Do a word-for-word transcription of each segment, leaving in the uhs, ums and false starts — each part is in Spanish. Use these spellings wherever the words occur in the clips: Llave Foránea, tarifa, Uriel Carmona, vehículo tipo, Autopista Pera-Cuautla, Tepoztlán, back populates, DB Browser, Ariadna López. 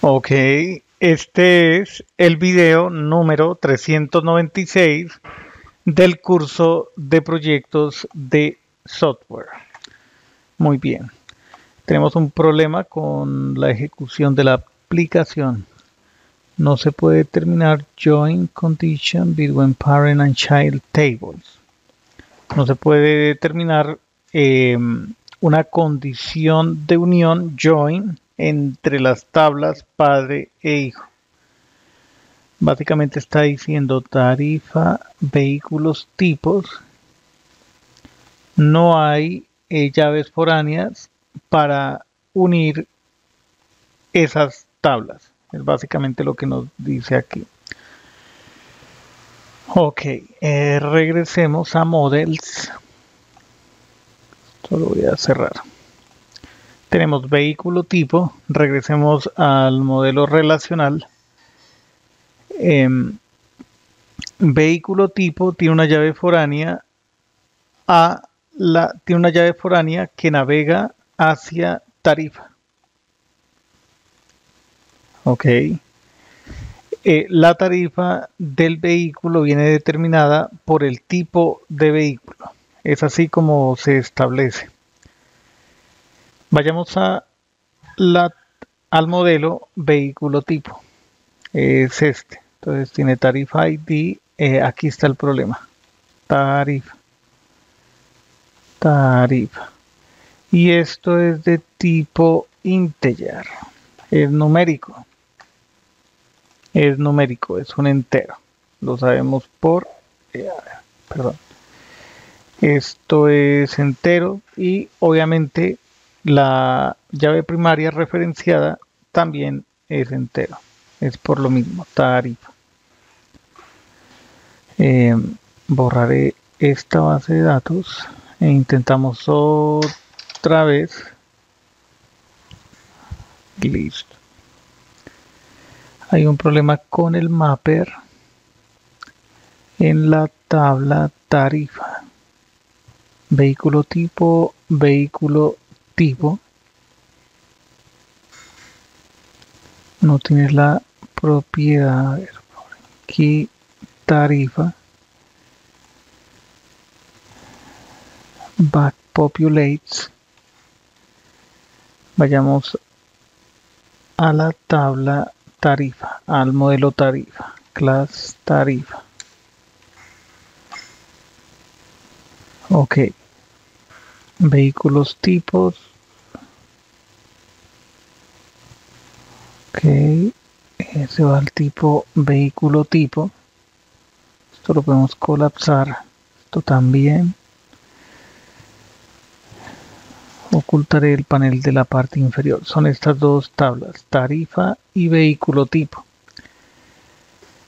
Ok, este es el video número trescientos noventa y seis del curso de proyectos de software. Muy bien, tenemos un problema con la ejecución de la aplicación. No se puede determinar join condition between parent and child tables. No se puede determinar eh, una condición de unión join entre las tablas padre e hijo. Básicamente está diciendo tarifa, vehículos tipos. No hay eh, llaves foráneas para unir esas tablas. Es básicamente lo que nos dice aquí. Ok, eh, regresemos a Models. Esto lo voy a cerrar. Tenemos vehículo tipo, regresemos al modelo relacional. Eh, vehículo tipo tiene una llave foránea a la tiene una llave foránea que navega hacia tarifa. Ok. Eh, la tarifa del vehículo viene determinada por el tipo de vehículo. Es así como se establece. Vayamos a la, al modelo vehículo tipo. Es este. Entonces tiene tarifa I D. Eh, aquí está el problema. Tarifa. Tarifa. Y esto es de tipo integer. Es numérico. Es numérico. Es un entero. Lo sabemos por... Eh, perdón. Esto es entero. Y obviamente... la llave primaria referenciada también es entero. Es por lo mismo, tarifa. Eh, borraré esta base de datos e intentamos otra vez. Listo. Hay un problema con el mapper en la tabla tarifa. Vehículo tipo, vehículo tipo, no tienes la propiedad. A ver, por aquí tarifa, back populates. Vayamos a la tabla tarifa, al modelo tarifa, class tarifa. Ok, vehículos tipos. Ok, se va al tipo vehículo tipo. Esto lo podemos colapsar, esto también. Ocultaré el panel de la parte inferior. Son estas dos tablas, tarifa y vehículo tipo.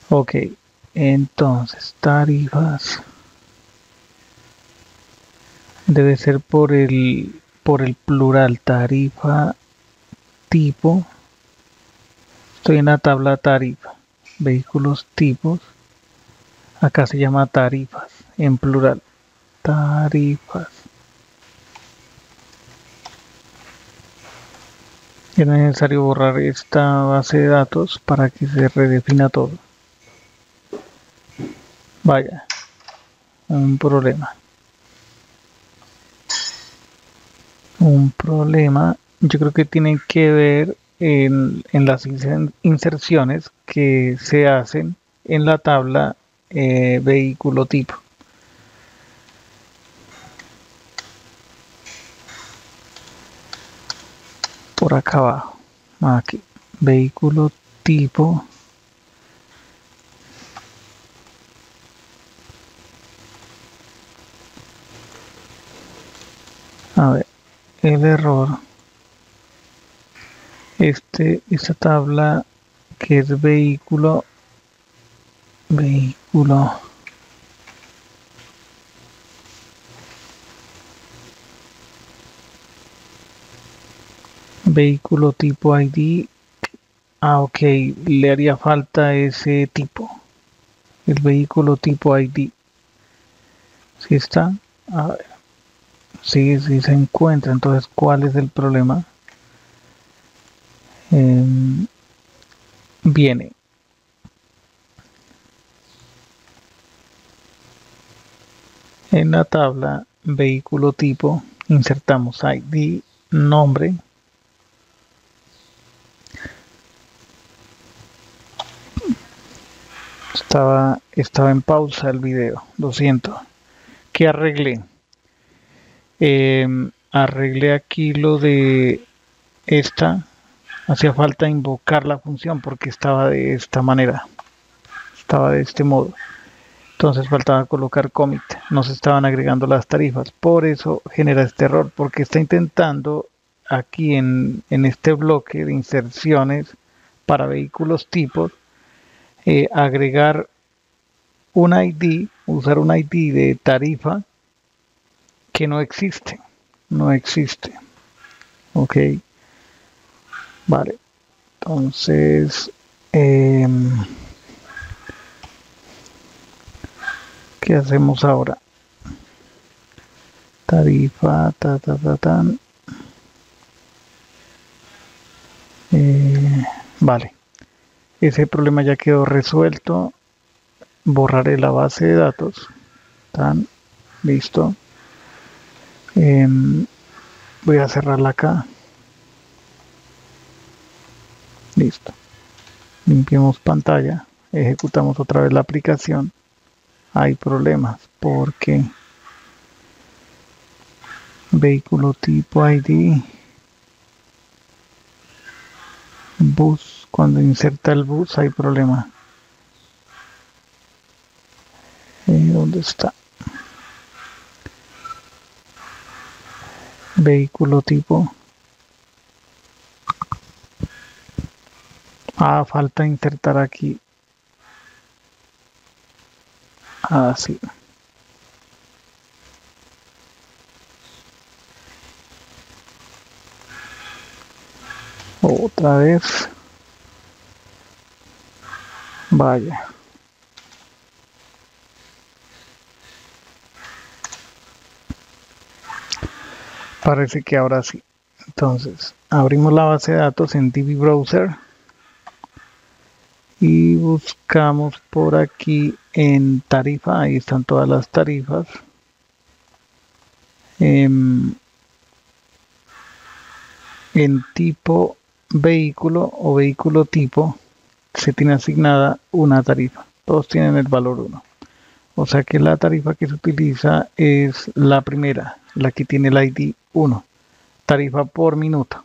Ok, entonces tarifas debe ser por el por el plural, tarifa tipo. Estoy en la tabla tarifa, vehículos tipos. Acá se llama tarifas en plural, tarifas. Es necesario borrar esta base de datos para que se redefina todo. Vaya, un problema. Un problema, yo creo que tienen que ver en, en las inserciones que se hacen en la tabla eh, vehículo tipo. Por acá abajo, aquí, vehículo tipo. A ver. El error, este, esta tabla que es vehículo, vehículo, vehículo tipo I D, ah ok, le haría falta ese tipo, el vehículo tipo I D, ¿sí está? A ver. Sí, sí se encuentra. Entonces, ¿cuál es el problema? Eh, viene. En la tabla vehículo tipo insertamos I D, nombre, estaba, estaba en pausa el video, lo siento. ¿Qué arreglé? Eh, arreglé aquí lo de esta, hacía falta invocar la función porque estaba de esta manera, estaba de este modo. Entonces faltaba colocar commit, no se estaban agregando las tarifas, por eso genera este error, porque está intentando aquí en, en este bloque de inserciones para vehículos tipos, eh, agregar un I D, usar un I D de tarifa que no existe, no existe, ok, vale, entonces... Eh, ¿qué hacemos ahora? Tarifa, ta, ta, ta, tan. Eh, vale. Ese problema ya quedó resuelto. Borraré la base de datos. Tan. Listo. Eh, voy a cerrarla acá. Listo. Limpiemos pantalla. Ejecutamos otra vez la aplicación. Hay problemas porque vehículo tipo I D bus, cuando inserta el bus hay problema. Eh, ¿dónde está? Vehículo tipo. Ah, falta insertar aquí. Así. Ah, otra vez. Vaya. Parece que ahora sí. Entonces, abrimos la base de datos en D B Browser. Y buscamos por aquí en tarifa, ahí están todas las tarifas. En, en tipo vehículo o vehículo tipo se tiene asignada una tarifa. Todos tienen el valor uno. O sea que la tarifa que se utiliza es la primera, la que tiene el I D uno. Tarifa por minuto.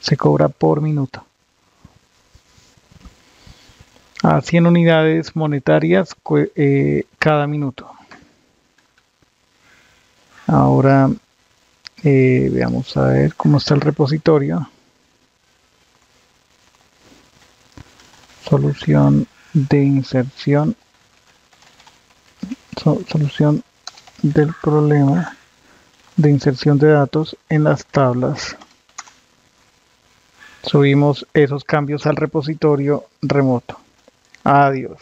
Se cobra por minuto. A cien unidades monetarias eh, cada minuto. Ahora eh, veamos a ver cómo está el repositorio. Solución de inserción. So, solución del problema de inserción de datos en las tablas. Subimos esos cambios al repositorio remoto. Adiós.